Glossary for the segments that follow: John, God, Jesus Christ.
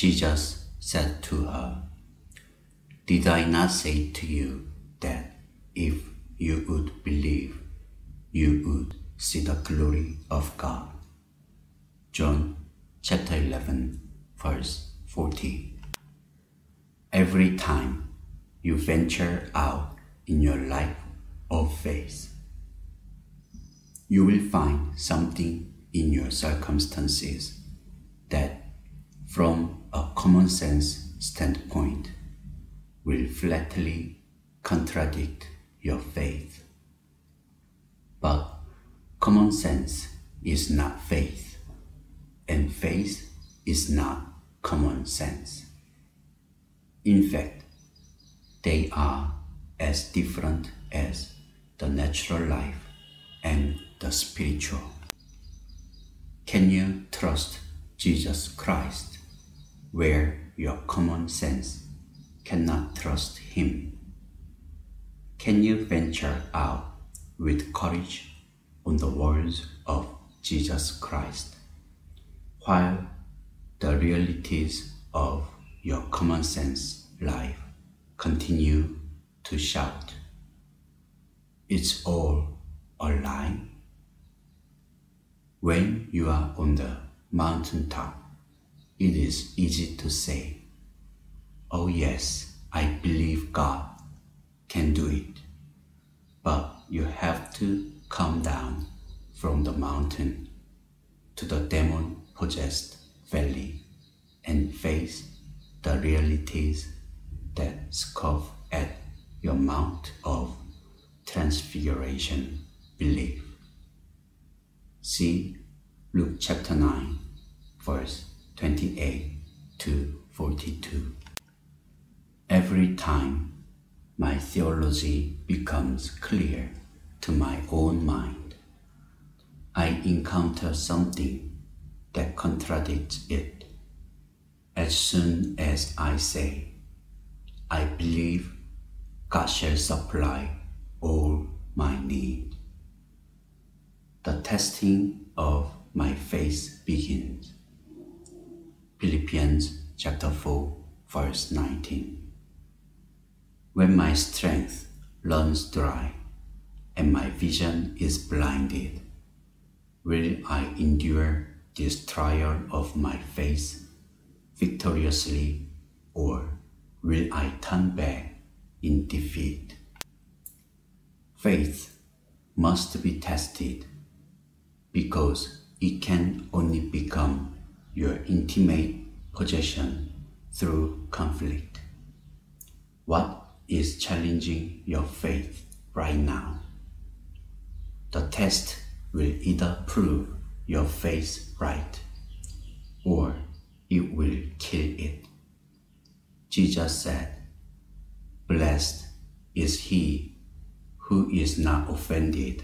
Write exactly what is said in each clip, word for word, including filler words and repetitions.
Jesus said to her, "Did I not say to you that if you would believe, you would see the glory of God?" John chapter eleven, verse forty. Every time you venture out in your life of faith, you will find something in your circumstances that, from a common sense standpoint, will flatly contradict your faith. But common sense is not faith, and faith is not common sense. In fact, they are as different as the natural life and the spiritual. Can you trust Jesus Christ where your common sense cannot trust Him? Can you venture out with courage on the words of Jesus Christ, while the realities of your common sense life continue to shout, "It's all a lie"? When you are on the mountaintop, it is easy to say, "Oh yes, I believe God can do it," but you have to come down from the mountain to the demon-possessed valley and face the realities that scoff at your mount of transfiguration belief. See Luke chapter nine, verse twenty-eight to forty-two. Every time my theology becomes clear to my own mind, I encounter something that contradicts it. As soon as I say, "I believe God shall supply all my need," the testing of my faith begins. Philippians chapter four, verse nineteen. When my strength runs dry and my vision is blinded, will I endure this trial of my faith victoriously, or will I turn back in defeat? Faith must be tested, because it can only become your intimate possession through conflict. What is challenging your faith right now? The test will either prove your faith right, or it will kill it. Jesus said, "Blessed is he who is not offended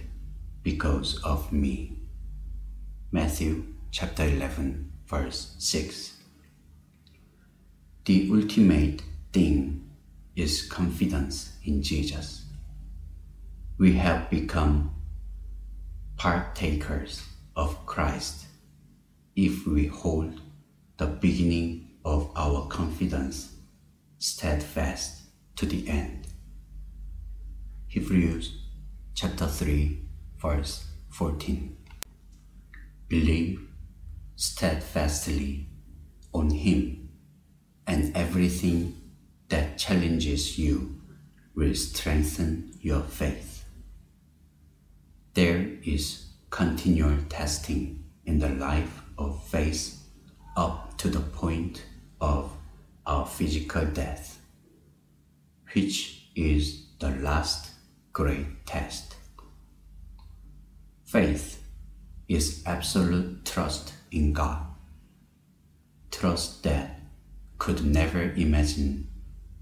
because of me." Matthew chapter eleven, verse six. The ultimate thing is confidence in Jesus. We have become partakers of Christ if we hold the beginning of our confidence steadfast to the end. Hebrews chapter three, verse fourteen. Believe steadfastly on Him, and everything that challenges you will strengthen your faith. There is continual testing in the life of faith up to the point of our physical death, which is the last great test. Faith is absolute trust in God, trust that could never imagine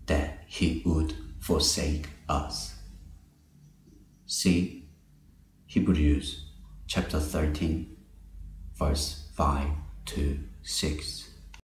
that He would forsake us. See Hebrews chapter thirteen, verse five to six.